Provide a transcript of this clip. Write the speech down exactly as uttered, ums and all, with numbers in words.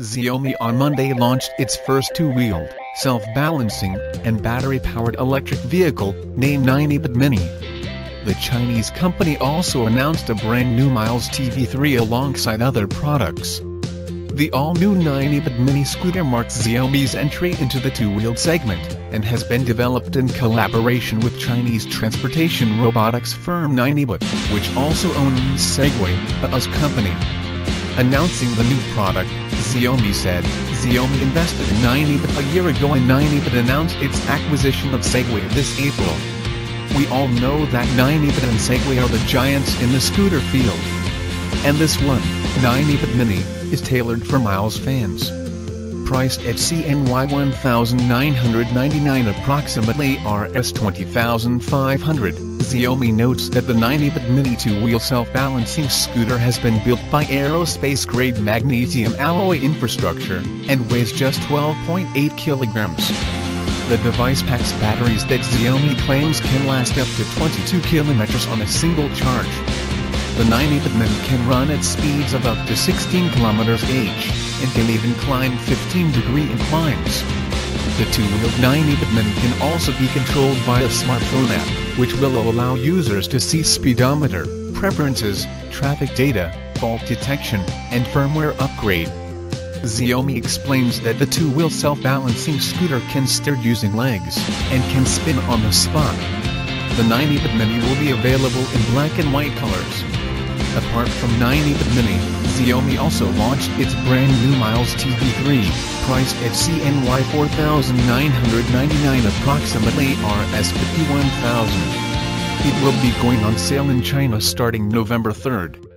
Xiaomi on Monday launched its first two-wheeled, self-balancing, and battery-powered electric vehicle, named Ninebot Mini. The Chinese company also announced a brand new Mi T V three alongside other products. The all-new Ninebot Mini scooter marks Xiaomi's entry into the two-wheeled segment, and has been developed in collaboration with Chinese transportation robotics firm Ninebot, which also owns Segway, a U S company. Announcing the new product, Xiaomi said, Xiaomi invested in Ninebot a year ago and Ninebot announced its acquisition of Segway this April. We all know that Ninebot and Segway are the giants in the scooter field. And this one, Ninebot Mini, is tailored for Miles fans. Priced at C N Y one thousand nine hundred ninety-nine approximately R S twenty thousand five hundred, Xiaomi notes that the Ninebot Mini two-wheel self-balancing scooter has been built by aerospace-grade magnesium alloy infrastructure, and weighs just twelve point eight kilograms. The device packs batteries that Xiaomi claims can last up to twenty-two kilometers on a single charge. The Ninebot Mini can run at speeds of up to sixteen kilometers each, and can even climb fifteen degree inclines. The two-wheeled Ninebot Mini can also be controlled via smartphone app, which will allow users to see speedometer, preferences, traffic data, fault detection, and firmware upgrade. Xiaomi explains that the two-wheel self-balancing scooter can steer using legs, and can spin on the spot. The Ninebot Mini will be available in black and white colors. Apart from Ninebot Mini, Xiaomi also launched its brand new Mi T V three, priced at C N Y four thousand nine hundred ninety-nine approximately R S fifty-one thousand. It will be going on sale in China starting November third.